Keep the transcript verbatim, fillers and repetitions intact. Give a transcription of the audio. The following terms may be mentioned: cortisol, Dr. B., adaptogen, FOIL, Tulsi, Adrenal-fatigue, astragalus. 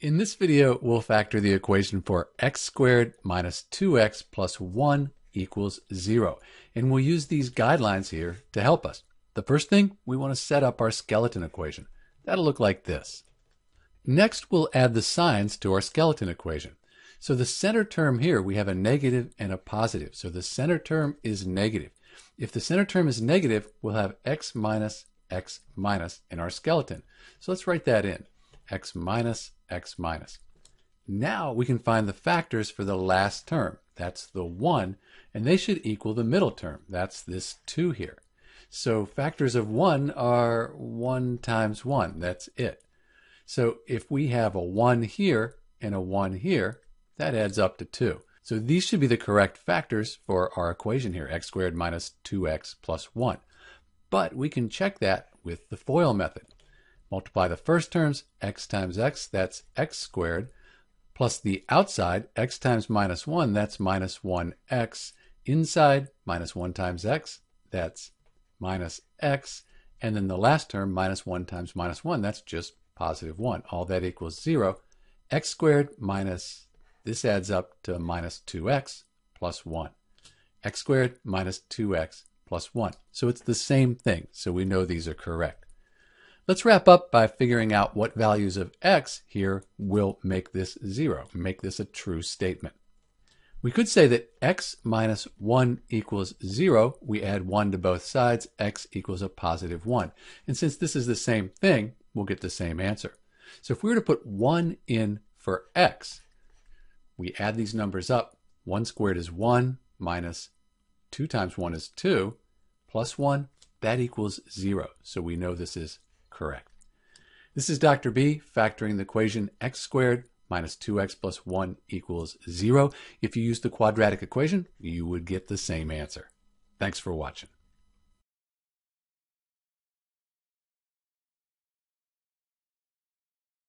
In this video, we'll factor the equation for x squared minus two x plus one equals zero. And we'll use these guidelines here to help us. The first thing, we want to set up our skeleton equation. That'll look like this. Next, we'll add the signs to our skeleton equation. So the center term here, we have a negative and a positive. So the center term is negative. If the center term is negative, we'll have x minus x minus in our skeleton. So let's write that in. X minus x minus. Now we can find the factors for the last term. That's the one, and they should equal the middle term. That's this two here. So factors of one are one times one. That's it. So if we have a one here and a one here, that adds up to two. So these should be the correct factors for our equation here, x squared minus two x plus one. But we can check that with the FOIL method. Multiply the first terms, x times x, that's x squared, plus the outside, x times minus one, that's minus one x, inside, minus one times x, that's minus x, and then the last term, minus one times minus one, that's just positive one. All that equals zero. X squared minus, this adds up to minus two x plus one. X squared minus two x plus one. So it's the same thing, so we know these are correct. Let's wrap up by figuring out what values of x here will make this zero, make this a true statement. We could say that x minus one equals zero. We add one to both sides, x equals a positive one. And since this is the same thing, we'll get the same answer. So if we were to put one in for x, we add these numbers up. one squared is one, minus two times one is two, plus one, that equals zero. So we know this is correct. This is Doctor B factoring the equation x squared minus two x plus one equals zero. If you use the quadratic equation, you would get the same answer. Thanks for watching.